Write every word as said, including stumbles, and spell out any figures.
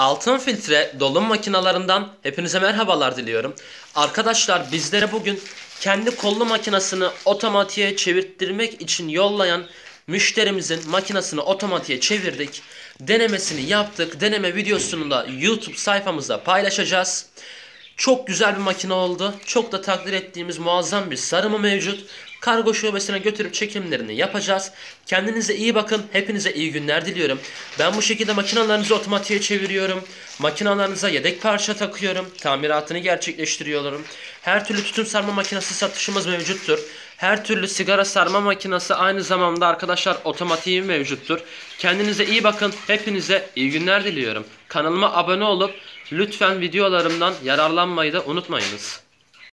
Altın filtre dolu makinalarından hepinize merhabalar diliyorum. Arkadaşlar bizlere bugün kendi kollu makinesini otomatiğe çevirttirmek için yollayan müşterimizin makinesini otomatiğe çevirdik. Denemesini yaptık. Deneme videosunu da YouTube sayfamızda paylaşacağız. Çok güzel bir makine oldu. Çok da takdir ettiğimiz muazzam bir sarımı mevcut. Kargo şubesine götürüp çekimlerini yapacağız. Kendinize iyi bakın. Hepinize iyi günler diliyorum. Ben bu şekilde makinalarınızı otomatiğe çeviriyorum. Makinalarınıza yedek parça takıyorum. Tamiratını gerçekleştiriyorum. Her türlü tütün sarma makinesi satışımız mevcuttur. Her türlü sigara sarma makinesi aynı zamanda arkadaşlar otomatiği mevcuttur. Kendinize iyi bakın. Hepinize iyi günler diliyorum. Kanalıma abone olup lütfen videolarımdan yararlanmayı da unutmayınız.